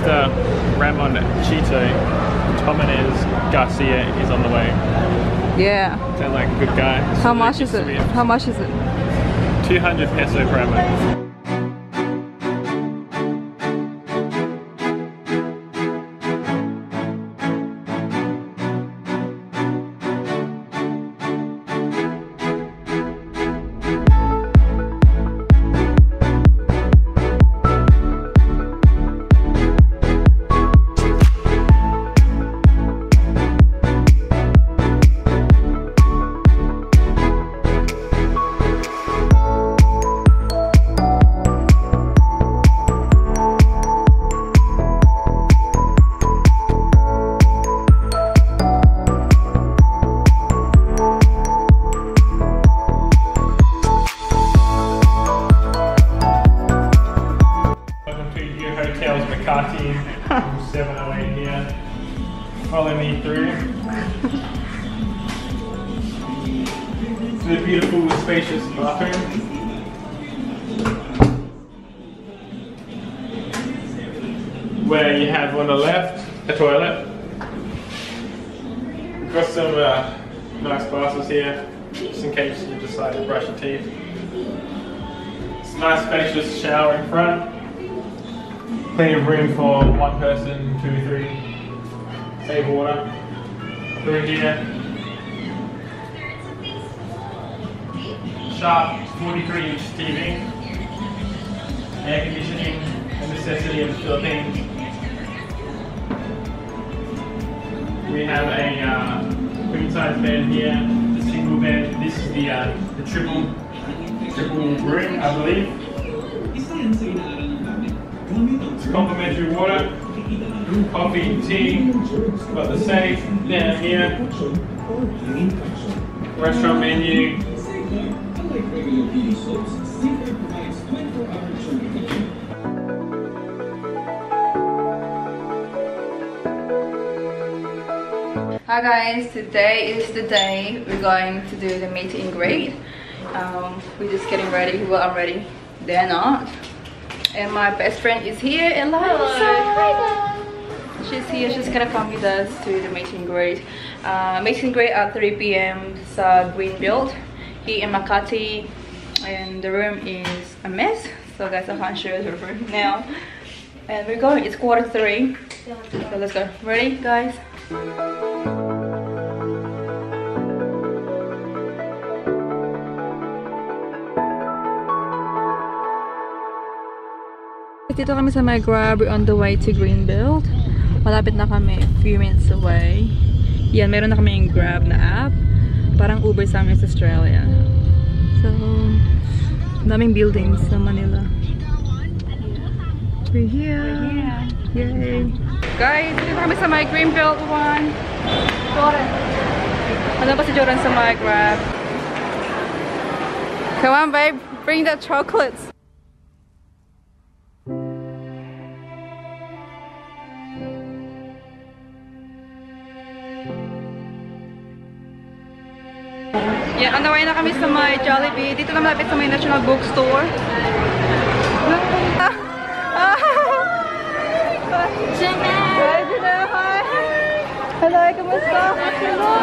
Costa, Ramon, Chito, Tomenez, Garcia is on the way. Yeah. Sounds like a good guy. How much is it? How much is it? 200 peso per hour. Makati, 708 here. Follow me through. It's a beautiful, spacious bathroom where you have on the left a toilet. We've got some nice glasses here, just in case you decide to brush your teeth. It's a nice, spacious shower in front. Plenty of room for one person, two, three. Save water. Through here. Sharp 43-inch TV. Air conditioning, a necessity of the Philippines. We have a queen-size bed here, the single bed. This is the triple room, I believe. Complimentary water, coffee, tea, got the safe down here, restaurant menu, Hi guys, today is the day we're going to do the meet and greet. We're just getting ready. Well, I'm ready, they're not. And my best friend is here, and she's here, she's gonna come with us to the meet and greet. Meet and greet at 3 p.m. It's Greenbelt here in Makati, and the room is a mess, so guys, I can't show the room now. And we're going, it's 3:15, so let's go. Ready, guys? Dito kami sa my grab. We're on the way to Greenbelt. Malapit na kami, a few minutes away. Yan, meron na kami yung grab na app. Parang Uber sa amin sa Australia. So, daming buildings sa Manila. We're here. Yay! Guys, dito kami sa my Greenbelt one. Jordan. Ano pa si Jordan sa my grab? Come on babe, bring the chocolates. Yeah, on the way na kami sa may Jollibee. Dito na malapit sa may National Bookstore. Hi, Janelle! Hi! Hello, kamusta? Hello!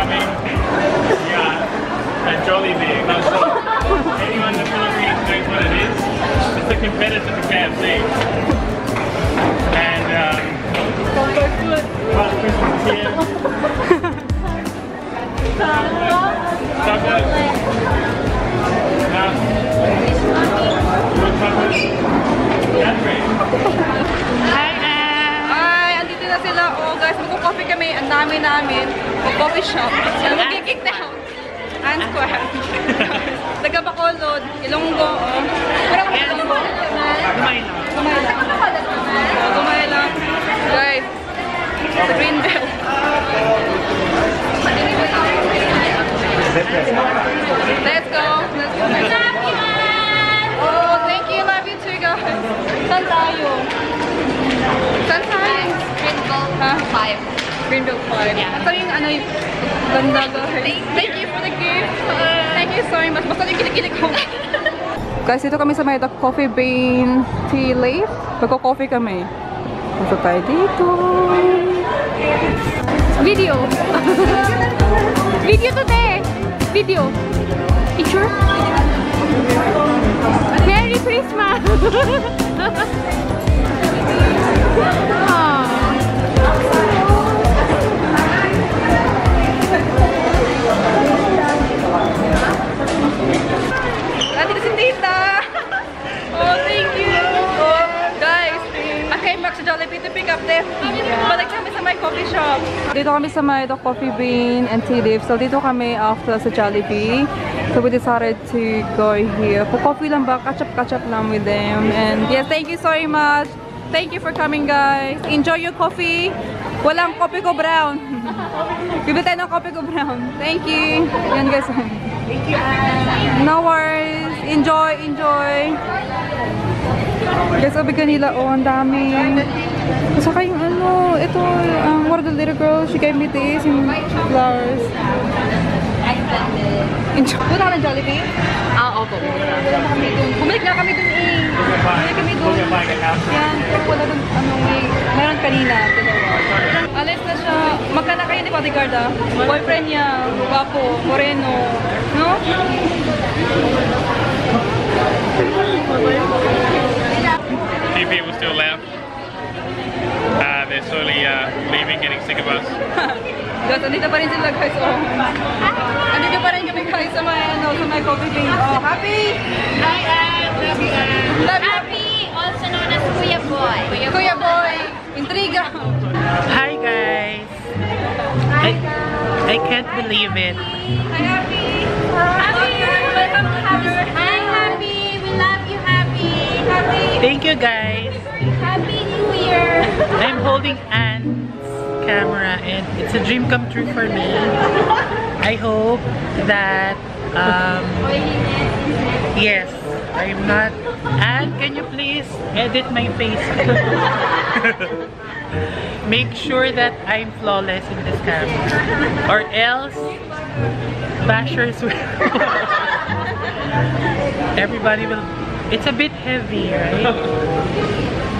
coming. Yeah, at Jollibee. Not sure. Anyone in the Philippines knows what it is. It's a competitor to KFC. And fast Christmas here. Hi Anne! Hi! Andito na sila. Oh guys, magko-coffee kami. Ang dami namin. Coffee shop. So magki-kick down. Anne Square. Taga Bacolod, Ilonggo. Pero ano ba? Gumay lang. Guys, the Greenbelt. Let's go. Let's go. Oh, thank you. Love you too, guys. Saan tayo? Saan tayo? Greenbelt 5. Greenbelt 5. Ito yung ano yung ganda, guys. Thank you for the gift. Thank you so much. Basta yung kinikilig ko. Guys, dito kami sa may Coffee Bean Tea Leaf. Magko-coffee kami. Punta tayo dito. Video. Video today! Video! Picture? Merry Christmas! Lati na si Tita! Oh, thank you! Oh, guys, I came back to Jollibee to pick up them. Balik kami sa my coffee shop. Dito kami sa my Coffee Bean and Tea Leaf. So dito kami after sa Jollibee. So we decided to go here. For coffee lang ba? Catch up lang with them. And yes, thank you so much. Thank you for coming, guys. Enjoy your coffee. Walang coffee ko brown. Bibitay ng coffee ko brown. Thank you. Yan guys. Thank you. No worries. Enjoy. Guys, abiga nila. Oh, ang dami. Saka yung ano, ito, one of the little girls, she gave me this, yung flowers. Enjoy. Punta ka ng Jollibee? Ah, okay. Bumalik na kami dun eh. Yan, wala dun, ano eh. Meron kanina. Alis na siya. Magkana kayo ni bodyguard ah. Boyfriend niya, guwapo, moreno. No? A few people still left. They're slowly leaving, getting sick of us. Guys, andito pa rin sila guys. Oh. Andito pa rin kami guys sa my, ano, sa my coffee thing. Oh, Happy! Hi, love you, Happy! Also known as Kuya Boy. Kuya Boy! Intriga! Hi guys! Hi guys! I can't believe it. Hi Happy! Happy! Welcome to Happy! Hi Happy! We love you Happy! Happy! Thank you guys! Happy New Year! I'm holding Anne's camera and it's a dream come true for me. I hope that yes, I'm not. Anne, can you please edit my face? Make sure that I'm flawless in this camera, or else bashers will. Everybody will. It's a bit heavy, right?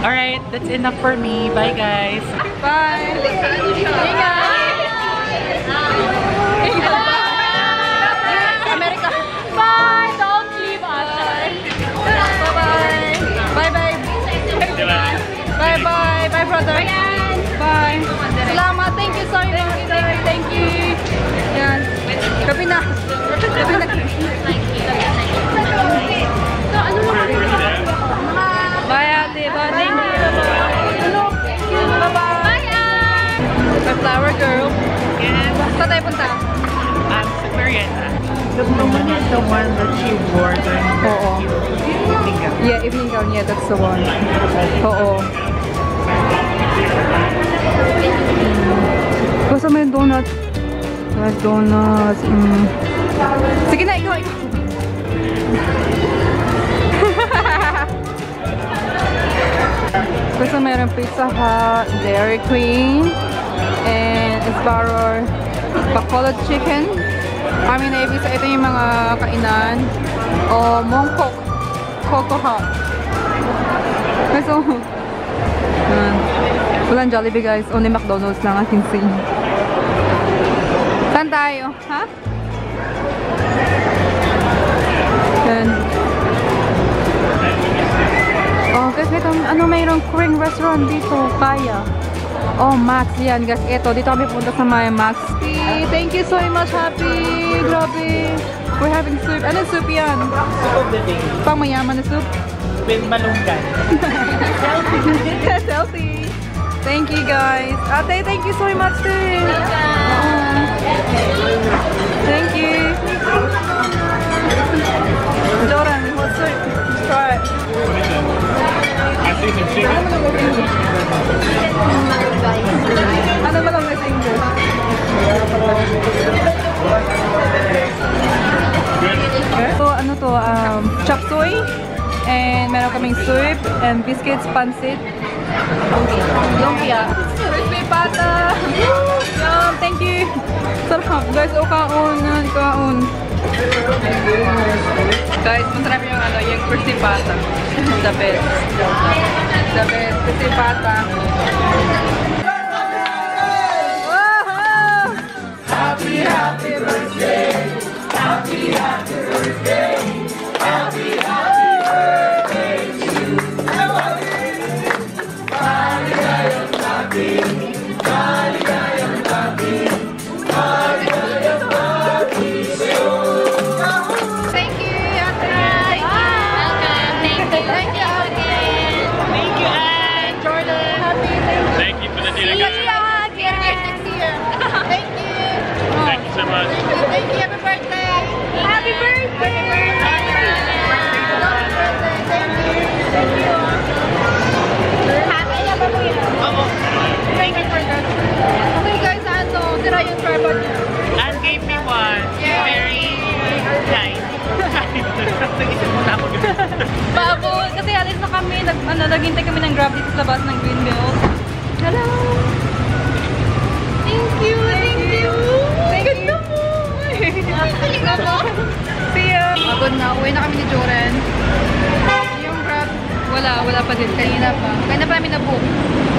Alright, that's enough for me. Bye guys. Bye. Hey guys. Bye. America. Bye. Don't leave us. Bye. Bye. Bye. Bye. Bye. Bye. Bye, brother. Bye. Lama, thank you so much. Thank you. Yan. Kapina. So ano mo? Bye. My flower girl. Yes. Saan tayo punta? Sa Marietta. The woman is the one that she wore during the evening gown. Yeah, evening gown. Yeah, that's the one. Oo. Basta may donut. May donuts. Sige na, ikaw. Basta mayroon Pizza Hut, Dairy Queen. And it's borrowed Bacolod chicken. Army Navy. So ito yung mga kainan. O mongkok. Coco House. So, walang Jollibee guys. Only McDonald's lang I can see. Saan tayo? Ha? Then. Oh, guys, itong, ano, mayroong Korean restaurant dito, Kaya. Oh, Max, yan, guys, ito. Dito kami punta sa may Max. Thank you so much, Happy. Grabe. We're having soup. Anong soup yan? Soup of the day. Pang mayaman na soup? With malunggay. Healthy. Healthy. Thank you, guys. Ate, thank you so much, too. Thank you. Jordan, hot soup. Try it. I see some chicken. Ano ba lang may single? So, ano to? Chop soy. And meron kaming soup. And biscuits, pancit. Lumpia. Crispy pata. Yum, thank you. Sarap. Guys, o kaon. Kaon. Guys, masarap yung ano, yung crispy pata. The best. The best. Crispy pata. Wow! Happy, happy birthday. Happy, happy birthday. Happy, happy birthday to you. Naghintay kami ng grab dito sa labas ng Greenbelt. Hello! Thank you! Thank you! Ganda mo! Thank you po! See ya! Pagod na. Uwi na kami ni Jordan. Yung grab, wala pa din. Kanina pa. Kanina pa namin na-book.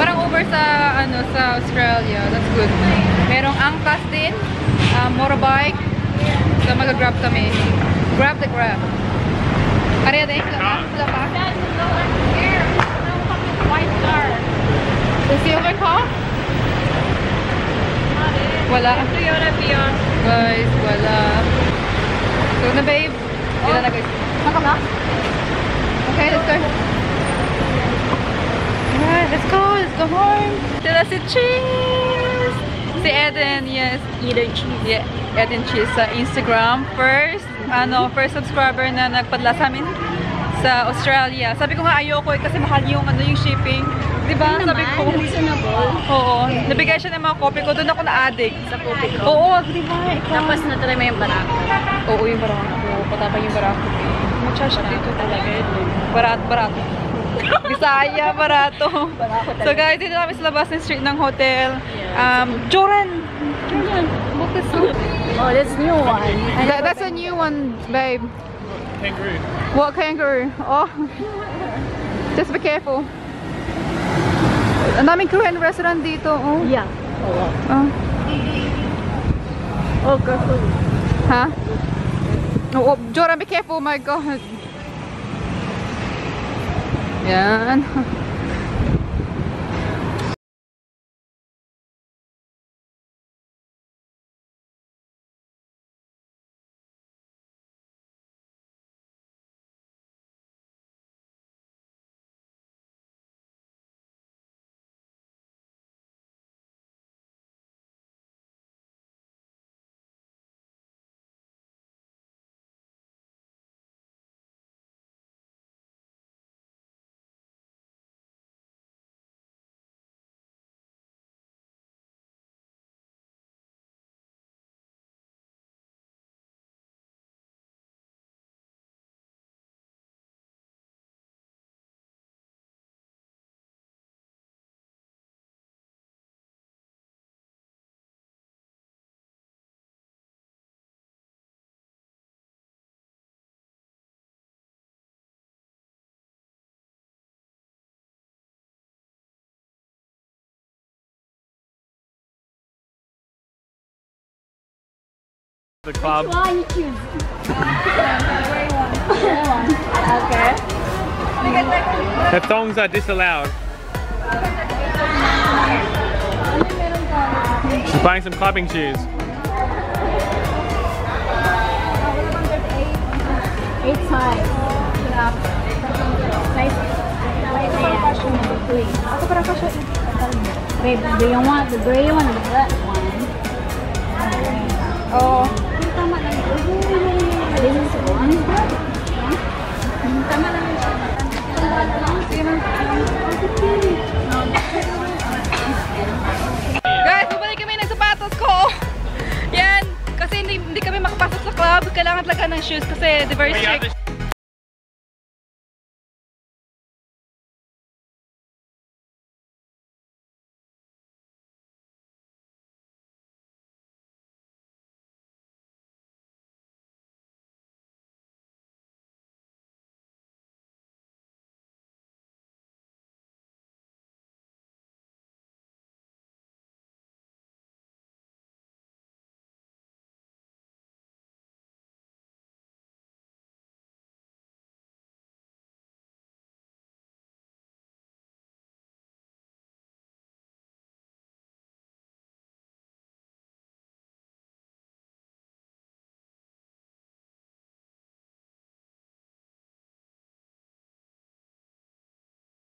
Parang over sa, ano, sa Australia. That's good. Merong angkas din. Motorbike. So mag-grab kami. Grab the grab. Ariya din. Sila pa. White car. The silver car? Wala. Toyota Vion. Guys, wala. So na babe. Dila na guys. Nakaka? Okay, let's go. Alright, let's go. Let's go home. Dila si cheese. Si Eden, yes. Eden cheese. Yeah, Eden cheese sa Instagram. First subscriber na nagpadala sa amin. Sa Australia. Sabi ko nga ayoko eh, kasi mahal yung ano yung shipping. 'Di ba? Sabi ko, oo. Nabigay siya ng mga copy ko. Doon ako na-addict sa copy ko. Oo, 'di ba? Tapos na-try mo yung barako. Oo, yung barako. Patapang yung barako. Muchacha dito talaga. Barat. Bisaya, barato. So guys, dito kami sa labas ng street ng hotel. Jordan. Oh, that's new one. That's a new one, babe. Kangaroo. What kangaroo? Oh, just be careful. Ang daming Korean restaurant dito. Oh. Yeah. Oh, careful. Huh? Oh, Jordan, be careful. Oh my God. Yan. The club. Which one you choose? Gray one. Okay. Diphthongs are disallowed. She's buying some clubbing shoes. 8 size. Babe, do you want the gray one or the black one? Oh. This is one. Guys, bumalik kami ng sapatos ko. Yan, kasi hindi kami makapasok sa club. Kailangan talaga ng shoes kasi they're very strict.